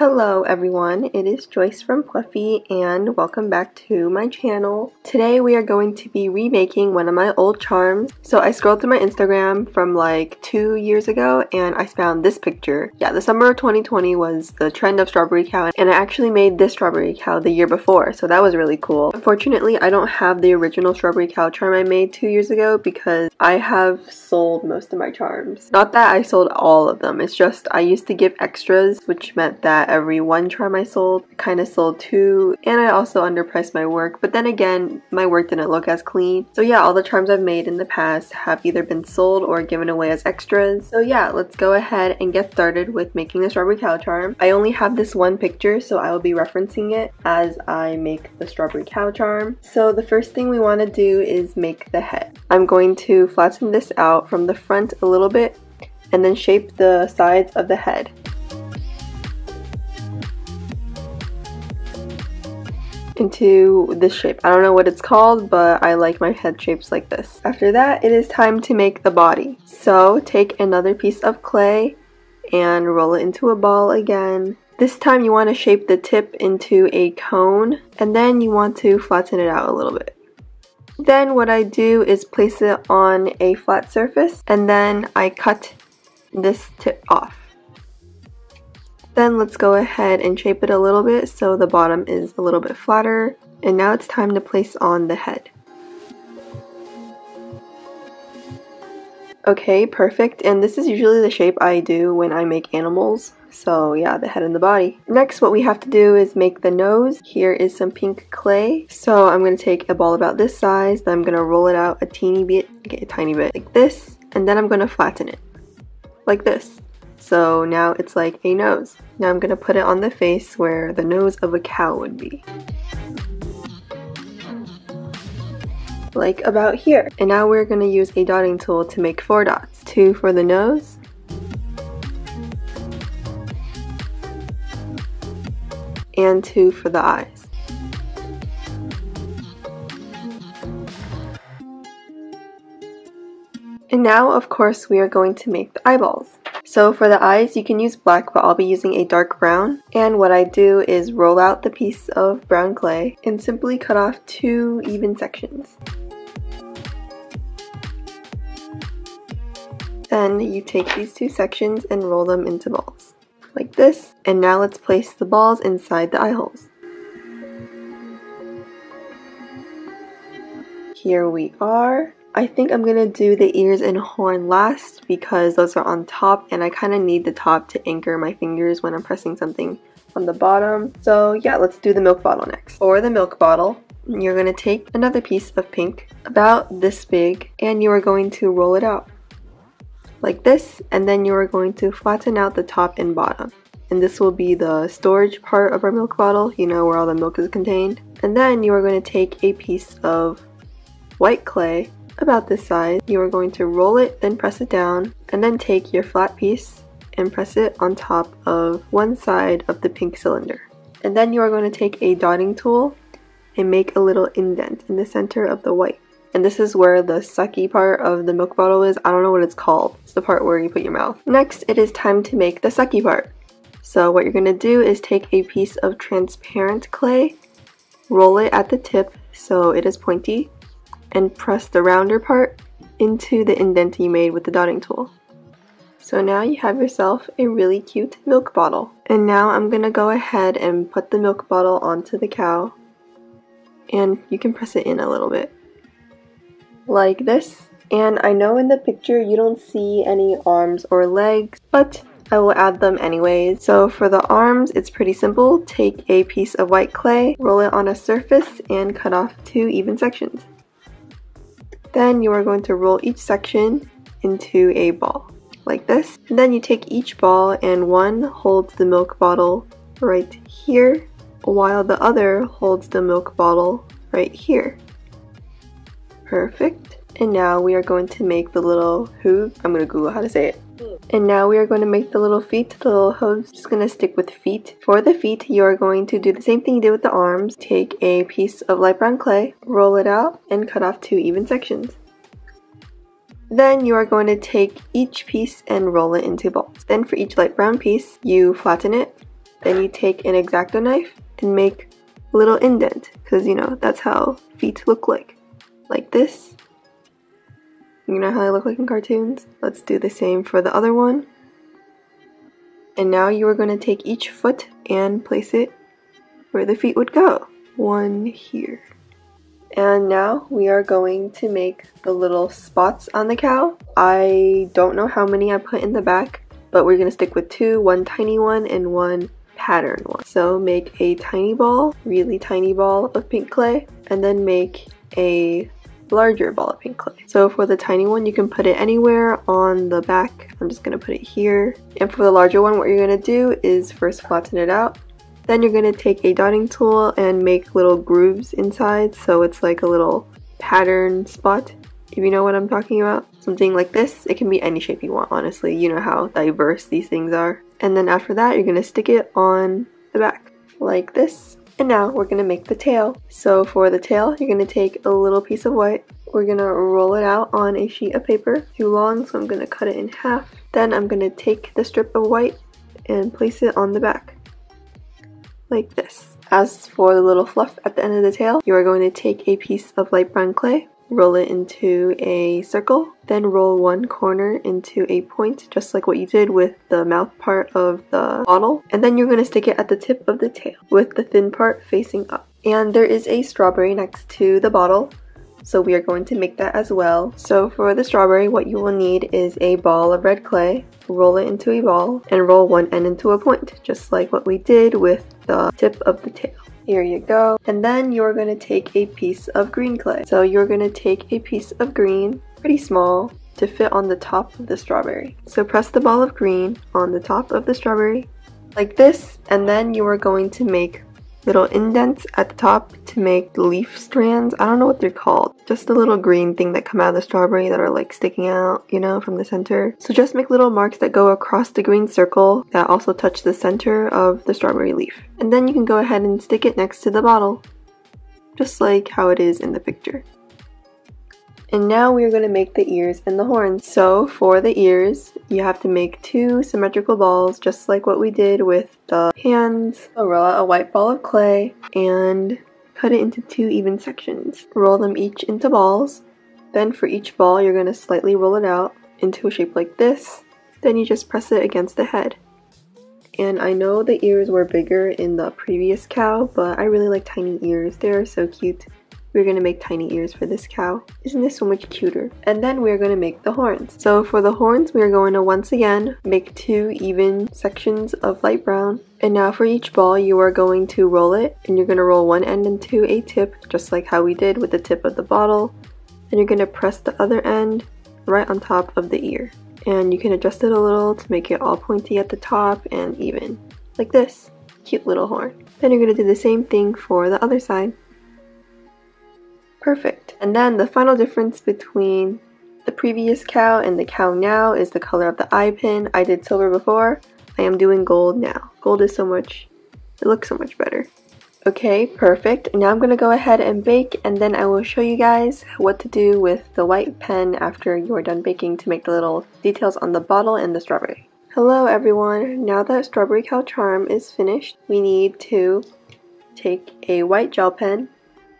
Hello everyone, it is Joyce from Pwuffy and welcome back to my channel. Today we are going to be remaking one of my old charms. So I scrolled through my Instagram from like 2 years ago and I found this picture. Yeah, the summer of 2020 was the trend of strawberry cow and I actually made this strawberry cow the year before, so that was really cool. Unfortunately, I don't have the original strawberry cow charm I made 2 years ago because I have sold most of my charms. Not that I sold all of them, it's just I used to give extras, which meant that every one charm I sold, I kind of sold two, and I also underpriced my work, but then again, my work didn't look as clean. So yeah, all the charms I've made in the past have either been sold or given away as extras. So yeah, let's go ahead and get started with making the strawberry cow charm. I only have this one picture, so I will be referencing it as I make the strawberry cow charm. So the first thing we want to do is make the head. I'm going to flatten this out from the front a little bit and then shape the sides of the head. Into this shape. I don't know what it's called, but I like my head shapes like this. After that, it is time to make the body. So take another piece of clay and roll it into a ball again. This time you want to shape the tip into a cone and then you want to flatten it out a little bit. Then what I do is place it on a flat surface and then I cut this tip off. Then let's go ahead and shape it a little bit so the bottom is a little bit flatter. And now it's time to place on the head. Okay, perfect. And this is usually the shape I do when I make animals. So yeah, the head and the body. Next, what we have to do is make the nose. Here is some pink clay. So I'm going to take a ball about this size. Then I'm going to roll it out a tiny bit like this. And then I'm going to flatten it like this. So now it's like a nose. Now I'm going to put it on the face where the nose of a cow would be. Like about here. And now we're going to use a dotting tool to make 4 dots. 2 for the nose. And 2 for the eyes. And now, of course, we are going to make the eyeballs. So for the eyes, you can use black, but I'll be using a dark brown. And what I do is roll out the piece of brown clay and simply cut off 2 even sections. Then you take these 2 sections and roll them into balls, like this. And now let's place the balls inside the eye holes. Here we are. I think I'm gonna do the ears and horn last because those are on top and I kind of need the top to anchor my fingers when I'm pressing something on the bottom. So yeah, let's do the milk bottle next. For the milk bottle, you're gonna take another piece of pink about this big and you are going to roll it out like this, and then you are going to flatten out the top and bottom. And this will be the storage part of our milk bottle, you know, where all the milk is contained. And then you are going to take a piece of white clay about this size, you are going to roll it, then press it down, and then take your flat piece and press it on top of one side of the pink cylinder. And then you are going to take a dotting tool and make a little indent in the center of the white. And this is where the sucky part of the milk bottle is. I don't know what it's called. It's the part where you put your mouth. Next, it is time to make the sucky part. So what you're going to do is take a piece of transparent clay, roll it at the tip so it is pointy, and press the rounder part into the indent you made with the dotting tool. So now you have yourself a really cute milk bottle. And now I'm gonna go ahead and put the milk bottle onto the cow and you can press it in a little bit like this. And I know in the picture you don't see any arms or legs, but I will add them anyways. So for the arms, it's pretty simple. Take a piece of white clay, roll it on a surface and cut off 2 even sections. Then you are going to roll each section into a ball, like this. And then you take each ball and one holds the milk bottle right here, while the other holds the milk bottle right here. Perfect. And now we are going to make the little hooves. I'm going to Google how to say it. And now we are going to make the little feet, the little hooves. Just going to stick with feet. For the feet, you are going to do the same thing you did with the arms. Take a piece of light brown clay, roll it out, and cut off 2 even sections. Then you are going to take each piece and roll it into balls. Then for each light brown piece, you flatten it Then you take an X-Acto knife and make a little indent, because you know that's how feet look like this. You know how they look like in cartoons? Let's do the same for the other one. And now you are going to take each foot and place it where the feet would go. One here. And now we are going to make the little spots on the cow. I don't know how many I put in the back, but we're going to stick with two, one tiny one and one pattern one. So make a tiny ball, really tiny ball of pink clay, and then make a larger ball of pink clay. So for the tiny one, you can put it anywhere on the back. I'm just going to put it here. And for the larger one, what you're going to do is first flatten it out. Then you're going to take a dotting tool and make little grooves inside, so it's like a little pattern spot, if you know what I'm talking about. Something like this. It can be any shape you want, honestly. You know how diverse these things are. And then after that, you're going to stick it on the back, like this. And now we're going to make the tail. So for the tail, you're going to take a little piece of white. We're going to roll it out on a sheet of paper. Too long, so I'm going to cut it in half. Then I'm going to take the strip of white and place it on the back, like this. As for the little fluff at the end of the tail, you are going to take a piece of light brown clay, roll it into a circle, then roll one corner into a point, just like what you did with the mouth part of the bottle, and then you're going to stick it at the tip of the tail with the thin part facing up. And there is a strawberry next to the bottle, so we are going to make that as well. So for the strawberry, what you will need is a ball of red clay, roll it into a ball, and roll one end into a point, just like what we did with the tip of the tail. Here you go. And then you're going to take a piece of green clay. So you're going to take a piece of green, pretty small, to fit on the top of the strawberry. So press the ball of green on the top of the strawberry, like this, and then you are going to make little indents at the top to make leaf strands. I don't know what they're called. Just the little green thing that come out of the strawberry that are like sticking out, you know, from the center. So just make little marks that go across the green circle that also touch the center of the strawberry leaf. And then you can go ahead and stick it next to the bottle, just like how it is in the picture. And now we are going to make the ears and the horns. So for the ears, you have to make two symmetrical balls, just like what we did with the hands. So roll out a white ball of clay and cut it into two even sections. Roll them each into balls. Then for each ball, you're going to slightly roll it out into a shape like this. Then you just press it against the head. And I know the ears were bigger in the previous cow, but I really like tiny ears. They are so cute. We're going to make tiny ears for this cow. Isn't this so much cuter? And then we're going to make the horns. So for the horns, we're going to once again make two even sections of light brown. And now for each ball, you are going to roll it, and you're going to roll one end into a tip, just like how we did with the tip of the bottle. And you're going to press the other end right on top of the ear. And you can adjust it a little to make it all pointy at the top and even, like this. Cute little horn. Then you're going to do the same thing for the other side. Perfect. And then the final difference between the previous cow and the cow now is the color of the eye pin. I did silver before. I am doing gold now. Gold is so much, it looks so much better. Okay, perfect. Now I'm going to go ahead and bake, and then I will show you guys what to do with the white pen after you are done baking to make the little details on the bottle and the strawberry. Hello everyone. Now that strawberry cow charm is finished, we need to take a white gel pen.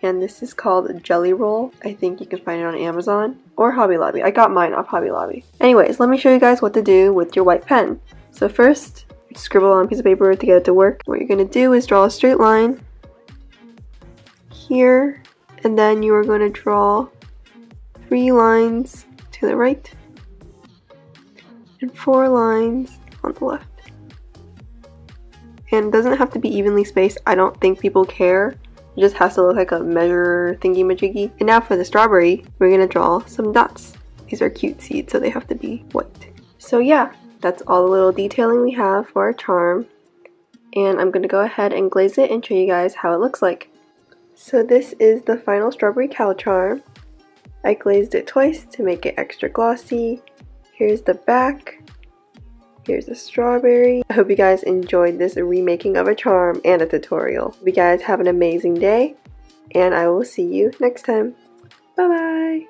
And this is called Gelly Roll. I think you can find it on Amazon or Hobby Lobby. I got mine off Hobby Lobby. Anyways, let me show you guys what to do with your white pen. So first, scribble on a piece of paper to get it to work. What you're going to do is draw a straight line here, and then you are going to draw three lines to the right and four lines on the left. And it doesn't have to be evenly spaced. I don't think people care. It just has to look like a measure thingy-majiggy. And now for the strawberry, we're gonna draw some dots. These are cute seeds, so they have to be white. So yeah, that's all the little detailing we have for our charm. And I'm gonna go ahead and glaze it and show you guys how it looks like. So this is the final strawberry cow charm. I glazed it twice to make it extra glossy. Here's the back. Here's the strawberry. I hope you guys enjoyed this remaking of a charm and a tutorial. You guys have an amazing day, and I will see you next time. Bye bye!